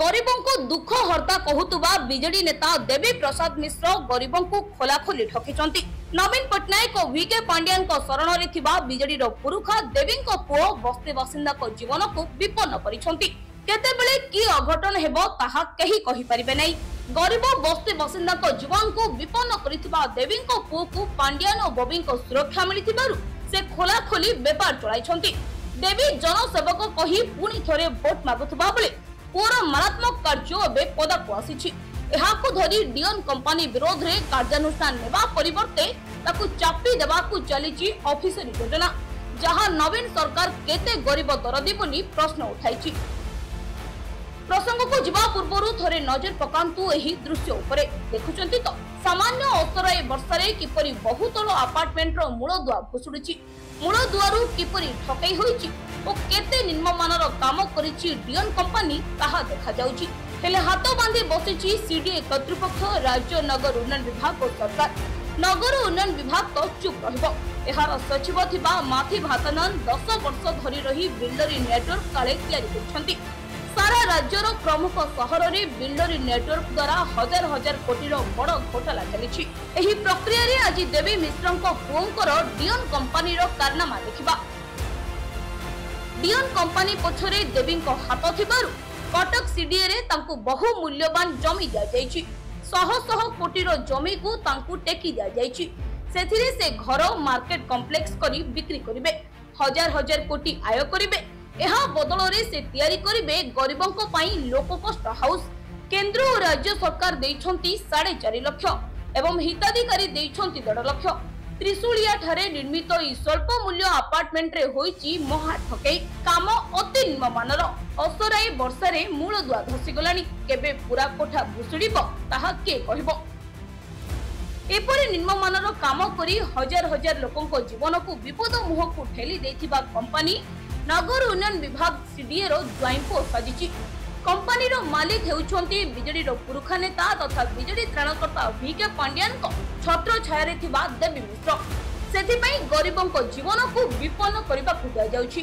गरीबों को दुख हर्ता कहूतुवा बीजेडी नेता देबी प्रसाद मिश्र गरीबों को खोलाखोली ठकिचंती। नवीन पटनायक और वीके पांडियान को शरण रे थिबा बीजेडी रो पुरुखा देबी को पुओ बस्ती बासिंदा को जीवन को विपन्न करिसंती। केतेबेले की अघटन हेबो ताहा केही कहि परिबे नै। गरीब बस्ती बासिंदा को जीवन को विपन्न करिथिबा देबी को पुओ को पांडियान और बबी को सुरक्षा मिलिथिबारु से खोलाखोली व्यापार चलाइछंती। देबी जनसेवक कही पुणी थोड़े वोट मागुवा बेले पुओर मारात्मक कार्य ए पदाकू आसी धरी डीओन कंपानी विरोध में कार्यानुष्ठान नेवा परिवर्ते ताकू चापी देवाकू चली ऑफिसरी योजना जहां नवीन सरकार केते गरीब दरदी बोली प्रश्न उठाई। प्रसंग को जीवा पूर्व थोड़े नजर पकांतु एही दृश्य उपरे देखुचंती तो सामान्य असराय वर्षारे किपरि बहुतल अपार्टमेंट रो मूल दुआ भुसुड़ी मूल दुआरू किपरि ठकई होईची ओ केते निम्नमानर काम करिची डीएन कंपनी ताहा देखा जाउची। हेले हाथ बांधी बसिची सीडीए कर्तृपक्ष राज्य नगर उन्नयन विभाग और सरकार। नगर उन्नयन विभाग तो चुप रहबो। एहार सचिव थिबा माथि भातानन 10 वर्ष धरि रही बिल्डरी नेटवर्क काले तयारी करछंती। सारा राज्यर प्रमुख सहर में बिल्डरी नेटवर्क द्वारा हजार हजार कोटी बड़ घोटाला चली प्रक्रिया आज देबी मिश्र पुओंर डीओन कंपानी कारनामा देखा। डीओन कंपानी पछरे देवी हाथ थिबारु कटक सीडीए रे बहु मूल्यवान जमी दि जाह कोटी जमी को टेकी दि जा घर मार्केट कम्प्लेक्स कर बिक्री करेंगे हजार हजार कोटी आय करेंगे। एहा बदल से तैयारी करेंगे गरीबों लोक कष्ट हाउस। केंद्र और राज्य सरकार देती 4.5 लाख एवं हिताधिकारी देती 1.5 लाख। त्रिशूलिया ठारे निर्मित ई स्वल्प मूल्य अपार्टमेंट रे होईची महा ठकई काम अति निम्नमानर। असराई वर्षा रे मूल दुआ धसीगलानी केबे पूरा कोठा भुसुड़ीबो ताहा के कहबो। एपरि निम्नमानर काम करी हजार हजार लोकंको जीवन को विपद मुह को ठेली देथिबा कंपनी नगर उन्नयन विभाग सीडीए रो ज्वाइंपो साजिची। कंपनी रो मालिक हेउछंती बीजेडी रो पुरुखा नेता तथा बीजेडी त्राणकर्ता वीके पांडियान को छत्र छायारे थिबा देबी मिश्र। सेथिपई गरीबों को जीवन को विपन्न करबा खुदा जाउची।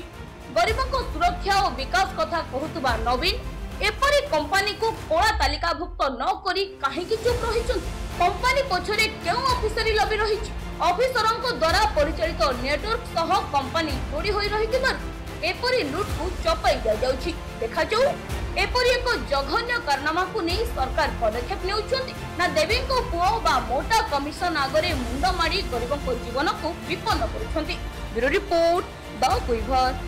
गरीबों को सुरक्षा और विकास कथा कहूतुबा नवीन एपरि कंपनी को कोला तालिकाभुक्त न करी काहे कि चुप रहिछन। कंपनी पछरे केउ ऑफिसरी लबी रहिची। ऑफिसरन को द्वारा परिचालित नेटवर्क सह कंपनी जोड़ी होई रहिथिबा एपरी लुट को चपाई दि जाउची। देखा जाऊ एपरी एक जघन्य कारनामा को नहीं सरकार पदक्षेप नेउछंती ना देवी को पुओ बा मोटा कमिशन आगरे मुंड मारी गरीबों को जीवन को विपन्न करूछंती। Bureau report बाकुइभर।